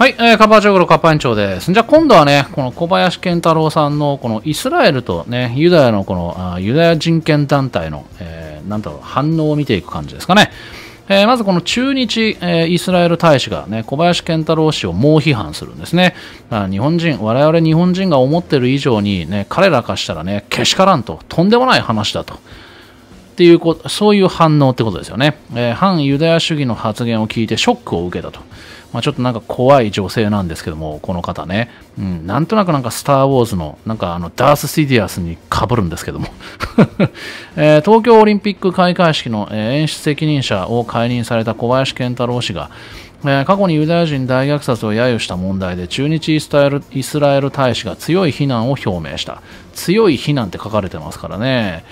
はい、カバー長黒カッパ園長です。じゃあ今度はね、この小林賢太郎さんのこのイスラエルとね、ユダヤのこのユダヤ人権団体の、なんだろう、反応を見ていく感じですかね。まずこの駐日、イスラエル大使がね、小林賢太郎氏を猛批判するんですね。日本人、我々日本人が思ってる以上にね、彼らからしたらね、けしからんと、とんでもない話だと。っていうこと、そういう反応ってことですよね。反ユダヤ主義の発言を聞いてショックを受けたと。まあちょっとなんか怖い女性なんですけども、この方ね、うん、なんとなくなんかスター・ウォーズの、なんかダース・シディアスにかぶるんですけども、東京オリンピック開会式の演出責任者を解任された小林賢太郎氏が、過去にユダヤ人大虐殺を揶揄した問題で駐日イスラエル大使が強い非難を表明した。強い非難って書かれてますからね。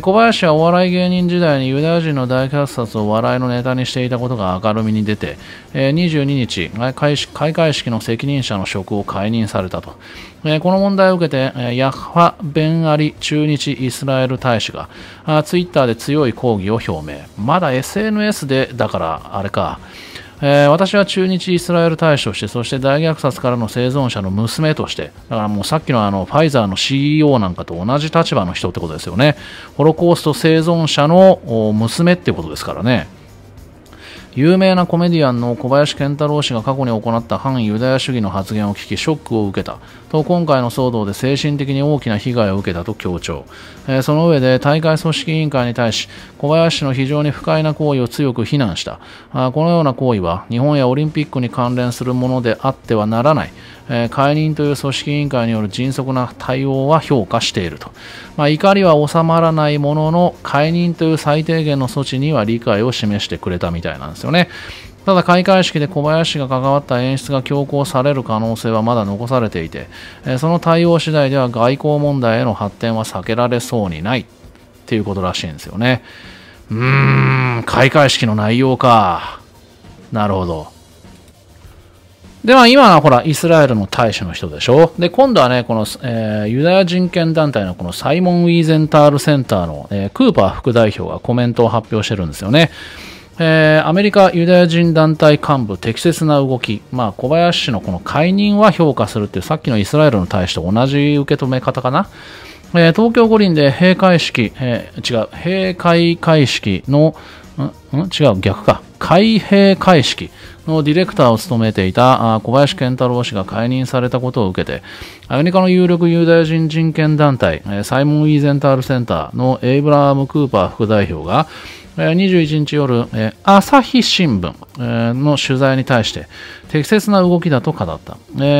小林はお笑い芸人時代にユダヤ人の大虐殺を笑いのネタにしていたことが明るみに出て、22日開会式の責任者の職を解任されたと。この問題を受けてヤッハ・ベン・アリ駐日イスラエル大使がツイッターで強い抗議を表明。まだ SNS でだからあれか。私は駐日イスラエル大使として、そして大虐殺からの生存者の娘として、だからもうさっきのファイザーの CEO なんかと同じ立場の人ってことですよね。ホロコースト生存者の娘ってことですからね。有名なコメディアンの小林賢太郎氏が過去に行った反ユダヤ主義の発言を聞きショックを受けたと、今回の騒動で精神的に大きな被害を受けたと強調、その上で大会組織委員会に対し小林氏の非常に不快な行為を強く非難した。このような行為は日本やオリンピックに関連するものであってはならない。解任という組織委員会による迅速な対応は評価していると、怒りは収まらないものの解任という最低限の措置には理解を示してくれたみたいなんですよね。ただ開会式で小林氏が関わった演出が強行される可能性はまだ残されていて、その対応次第では外交問題への発展は避けられそうにないっていうことらしいんですよね。開会式の内容か。なるほど。では今はほらイスラエルの大使の人でしょ。で今度はねこの、ユダヤ人権団体のこのサイモン・ウィーゼンタールセンターの、クーパー副代表がコメントを発表してるんですよね。アメリカユダヤ人団体幹部適切な動き、小林氏のこの解任は評価するっていうさっきのイスラエルの大使と同じ受け止め方かな。東京五輪で開閉会式のディレクターを務めていた小林賢太郎氏が解任されたことを受けて、アメリカの有力ユダヤ人人権団体サイモン・ウィーゼンタールセンターのエイブラーム・クーパー副代表が21日夜、朝日新聞の取材に対して適切な動きだと語った。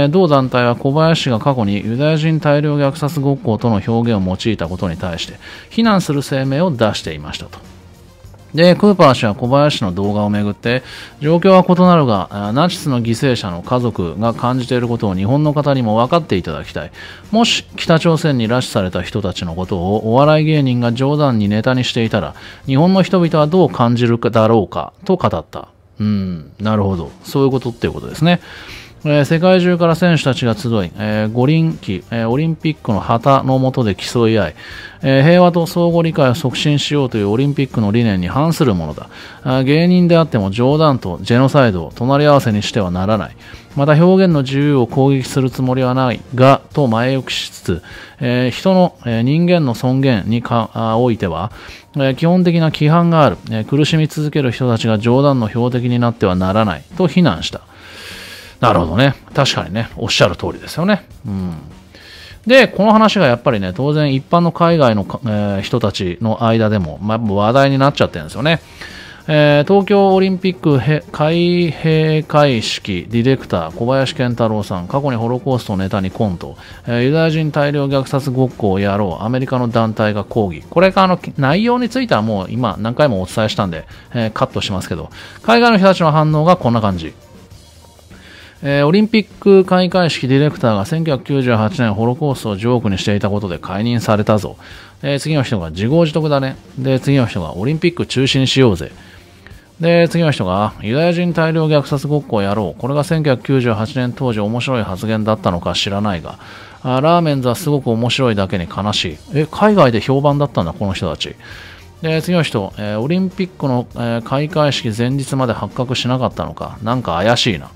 同団体は小林氏が過去にユダヤ人大量虐殺ごっことの表現を用いたことに対して非難する声明を出していましたと。でクーパー氏は小林氏の動画をめぐって状況は異なるがナチスの犠牲者の家族が感じていることを日本の方にも分かっていただきたい。もし北朝鮮に拉致された人たちのことをお笑い芸人が冗談にネタにしていたら日本の人々はどう感じるだろうかと語った。なるほど、そういうことっていうことですね。世界中から選手たちが集い、五輪旗、オリンピックの旗の下で競い合い、平和と相互理解を促進しようというオリンピックの理念に反するものだ。芸人であっても冗談とジェノサイドを隣り合わせにしてはならない。また表現の自由を攻撃するつもりはないがと前置きしつつ、人間の尊厳においては、基本的な規範がある、苦しみ続ける人たちが冗談の標的になってはならないと非難した。なるほどね。確かにね、おっしゃる通りですよね。で、この話がやっぱりね、当然一般の海外の、人たちの間でも、話題になっちゃってるんですよね。東京オリンピック開閉会式ディレクター小林賢太郎さん、過去にホロコーストをネタにコント、ユダヤ人大量虐殺ごっこをやろう、アメリカの団体が抗議。これが内容についてはもう今何回もお伝えしたんで、カットしますけど、海外の人たちの反応がこんな感じ。オリンピック開会式ディレクターが1998年ホロコーストをジョークにしていたことで解任されたぞ。次の人が自業自得だね。で、次の人がオリンピック中止にしようぜ。で、次の人がユダヤ人大量虐殺ごっこをやろう。これが1998年当時面白い発言だったのか知らないが、ラーメンズはすごく面白いだけに悲しい。海外で評判だったんだ、この人たち。で、次の人、オリンピックの開会式前日まで発覚しなかったのか。なんか怪しいな。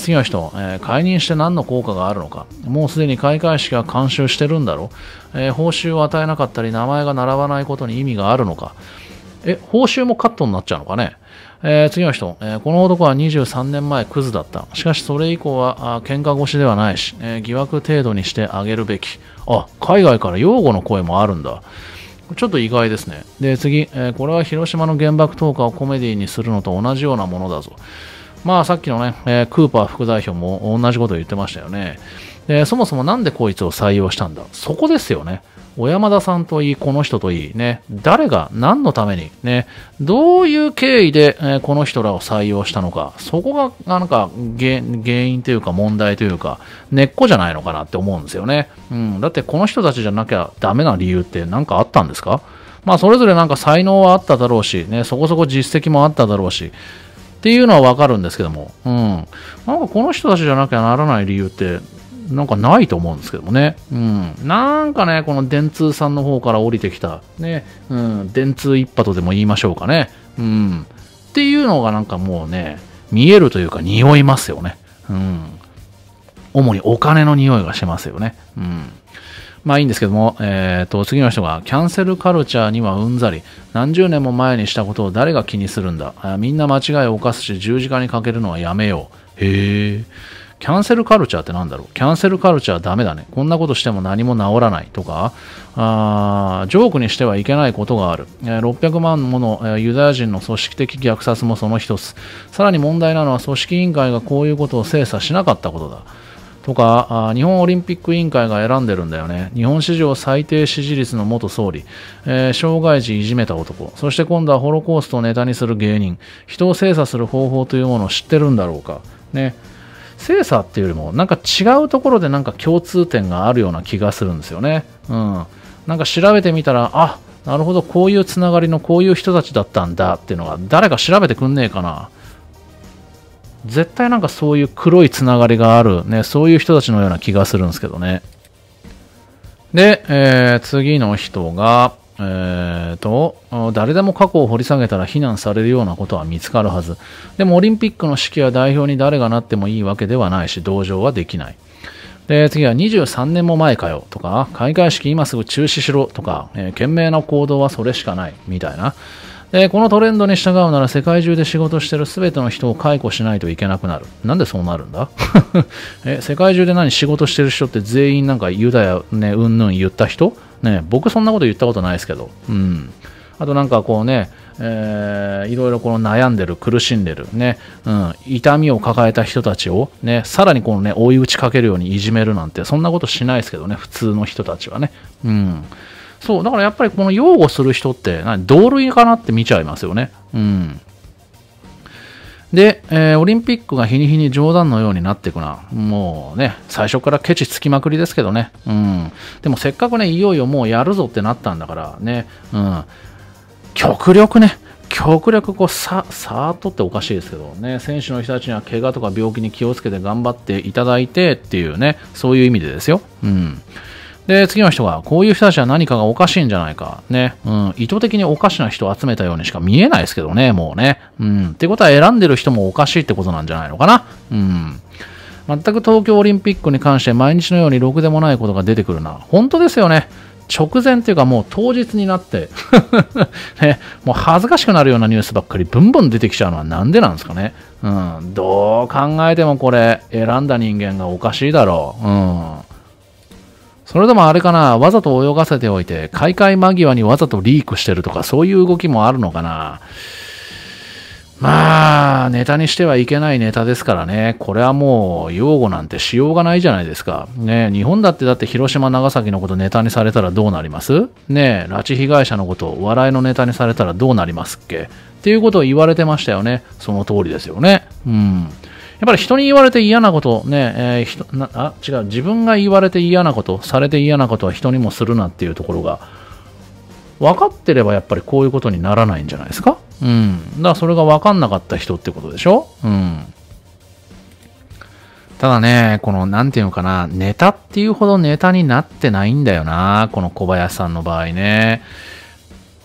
次の人、解任して何の効果があるのか、もうすでに開会式が監修してるんだろう、報酬を与えなかったり名前が並ばないことに意味があるのか、報酬もカットになっちゃうのかね。次の人、この男は23年前クズだった。しかしそれ以降は喧嘩腰ではないし、疑惑程度にしてあげるべき。あ、海外から擁護の声もあるんだ。ちょっと意外ですね。で、次、これは広島の原爆投下をコメディにするのと同じようなものだぞ。まあさっきのね、クーパー副代表も同じことを言ってましたよね。で、そもそもなんでこいつを採用したんだ。そこですよね。小山田さんといい、この人といい、ね、誰が何のために、ね、どういう経緯で、この人らを採用したのか、そこがなんか原因というか問題というか、根っこじゃないのかなって思うんですよね。うん、だってこの人たちじゃなきゃダメな理由って何かあったんですか？まあそれぞれなんか才能はあっただろうし、ね、そこそこ実績もあっただろうし、っていうのはわかるんですけども、うん、なんかこの人たちじゃなきゃならない理由って、なんかないと思うんですけどもね。うん。なんかね、この電通さんの方から降りてきた、ね、うん、電通一派とでも言いましょうかね。うん。っていうのがなんかもうね、見えるというか匂いますよね。うん。主にお金の匂いがしますよね。うん。まあいいんですけども、次の人が、キャンセルカルチャーにはうんざり、何十年も前にしたことを誰が気にするんだ。みんな間違いを犯すし、十字架にかけるのはやめよう。へえ。キャンセルカルチャーってなんだろう。キャンセルカルチャーダメだね。こんなことしても何も治らないとか、ジョークにしてはいけないことがある。600万ものユダヤ人の組織的虐殺もその一つ。さらに問題なのは組織委員会がこういうことを精査しなかったことだ。とか、日本オリンピック委員会が選んでるんだよね。日本史上最低支持率の元総理、障害児いじめた男、そして今度はホロコーストをネタにする芸人、人を精査する方法というものを知ってるんだろうか。ね。精査っていうよりもなんか違うところでなんか共通点があるような気がするんですよね。うん。なんか調べてみたら、あ、なるほど、こういうつながりのこういう人たちだったんだっていうのが誰か調べてくんねえかな。絶対なんかそういう黒いつながりがあるね、そういう人たちのような気がするんですけどね。で、次の人が、誰でも過去を掘り下げたら非難されるようなことは見つかるはず。でもオリンピックの指揮や代表に誰がなってもいいわけではないし、同情はできない。で、次は23年も前かよとか、開会式今すぐ中止しろとか、賢明な行動はそれしかないみたいな。このトレンドに従うなら世界中で仕事してる全ての人を解雇しないといけなくなる。なんでそうなるんだ世界中で何仕事してる人って全員なんかユダヤね、うんぬん言った人ね、僕そんなこと言ったことないですけど。うん。あとなんかこうね、いろいろこの悩んでる、苦しんでる、ね、うん、痛みを抱えた人たちをね、さらにこのね、追い打ちかけるようにいじめるなんて、そんなことしないですけどね、普通の人たちはね。うん。そう、だからやっぱりこの擁護する人って、同類かなって見ちゃいますよね。うん。で、オリンピックが日に日に冗談のようになっていくな。もうね、最初からケチつきまくりですけどね。うん。でもせっかくね、いよいよもうやるぞってなったんだからね、うん。極力こう、さーっとっておかしいですけどね、選手の人たちには怪我とか病気に気をつけて頑張っていただいてっていうね、そういう意味でですよ。うん。で、次の人が、こういう人たちは何かがおかしいんじゃないか。ね。うん。意図的におかしな人を集めたようにしか見えないですけどね、もうね。うん。ってことは選んでる人もおかしいってことなんじゃないのかな。うん。全く東京オリンピックに関して毎日のようにろくでもないことが出てくるな。本当ですよね。直前っていうかもう当日になって、ね、もう恥ずかしくなるようなニュースばっかりブンブン出てきちゃうのはなんでなんですかね。うん。どう考えてもこれ、選んだ人間がおかしいだろう。うん。それでもあれかな、わざと泳がせておいて、開会間際にわざとリークしてるとか、そういう動きもあるのかな。まあ、ネタにしてはいけないネタですからね。これはもう、擁護なんてしようがないじゃないですか。ねえ、日本だって広島、長崎のことネタにされたらどうなります？ねえ、拉致被害者のこと、笑いのネタにされたらどうなりますっけ？っていうことを言われてましたよね。その通りですよね。うん。やっぱり人に言われて嫌なこと、ね、自分が言われて嫌なこと、されて嫌なことは人にもするなっていうところが、分かってればやっぱりこういうことにならないんじゃないですか。うん。だからそれが分かんなかった人ってことでしょ。うん。ただね、この、なんていうのかな、ネタっていうほどネタになってないんだよな、この小林さんの場合ね。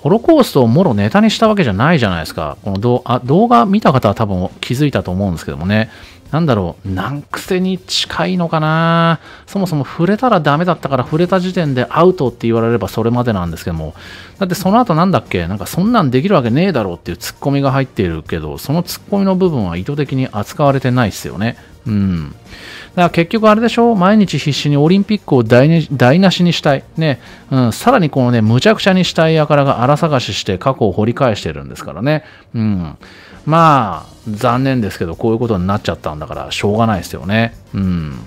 ホロコーストをもろネタにしたわけじゃないじゃないですか。この動画見た方は多分気づいたと思うんですけどもね。なんだろう、難癖に近いのかな。そもそも触れたらダメだったから、触れた時点でアウトって言われればそれまでなんですけども、だってその後なんだっけ、なんかそんなんできるわけねえだろうっていうツッコミが入っているけど、そのツッコミの部分は意図的に扱われてないっすよね。うん。だから結局あれでしょ、毎日必死にオリンピックを台無しにしたい。ね。うん。さらにこのね、むちゃくちゃにしたい輩が荒探しして過去を掘り返してるんですからね。うん。まあ、残念ですけど、こういうことになっちゃったんだから、しょうがないですよね。うん。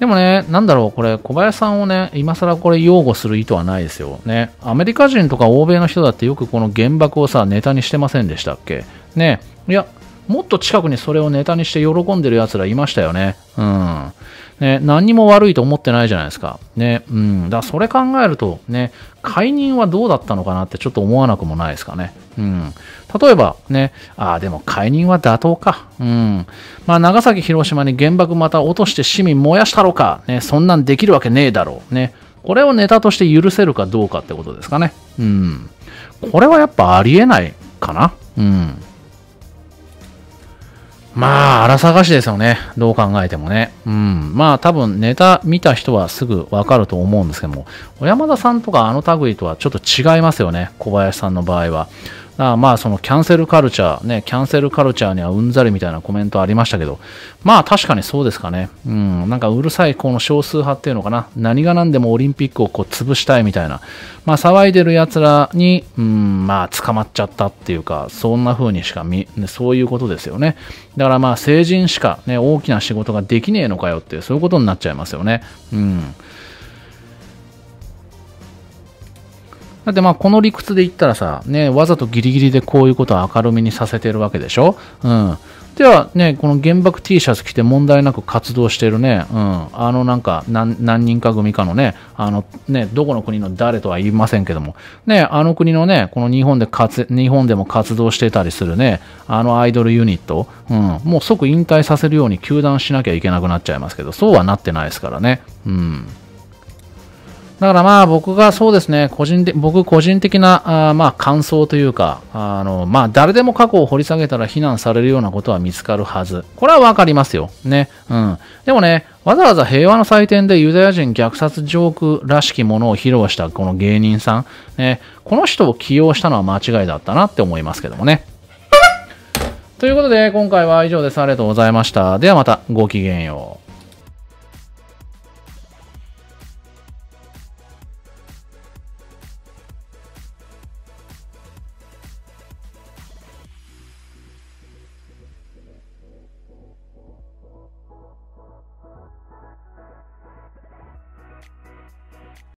でもね、なんだろう、これ、小林さんをね、今更これ擁護する意図はないですよ。ね。アメリカ人とか欧米の人だってよくこの原爆をさ、ネタにしてませんでしたっけ。ね。いや、もっと近くにそれをネタにして喜んでるやつらいましたよね。うん。ね、何にも悪いと思ってないじゃないですか。ね。うん。だからそれ考えると、ね、解任はどうだったのかなってちょっと思わなくもないですかね。うん。例えば、ね、ああ、でも解任は妥当か。うん。まあ、長崎、広島に原爆また落として市民燃やしたろか。ね、そんなんできるわけねえだろう。ね。これをネタとして許せるかどうかってことですかね。うん。これはやっぱありえないかな。うん。まあ、荒探しですよね。どう考えてもね。うん。まあ、多分ネタ見た人はすぐわかると思うんですけども、小山田さんとかあの類とはちょっと違いますよね。小林さんの場合は。だからまあ、そのキャンセルカルチャー、ね、キャンセルカルチャーにはうんざりみたいなコメントありましたけど、まあ、確かにそうですかね。うん。なんかうるさい、この少数派っていうのかな。何が何でもオリンピックをこう潰したいみたいな。まあ、騒いでる奴らに、まあ、捕まっちゃったっていうか、そんな風にしかそういうことですよね。だからまあ成人しか、ね、大きな仕事ができねえのかよってそういうことになっちゃいますよね。うん、だってまあこの理屈で言ったらさ、ね、わざとギリギリでこういうことを明るみにさせてるわけでしょ。うん、では、ね、この原爆 T シャツ着て問題なく活動してるね、うん、あのなんか 何人か組かのね、あのね、どこの国の誰とは言いませんけども、ね、あの国のね、この日本でも活動してたりするね、あのアイドルユニット、うん、もう即引退させるように糾弾しなきゃいけなくなっちゃいますけど、そうはなってないですからね。うん。だからまあ僕がそうですね、僕個人的なまあ感想というか、まあ誰でも過去を掘り下げたら非難されるようなことは見つかるはず。これはわかりますよ。ね。うん。でもね、わざわざ平和の祭典でユダヤ人虐殺ジョークらしきものを披露したこの芸人さん。ね。この人を起用したのは間違いだったなって思いますけどもね。ということで今回は以上です。ありがとうございました。ではまたごきげんよう。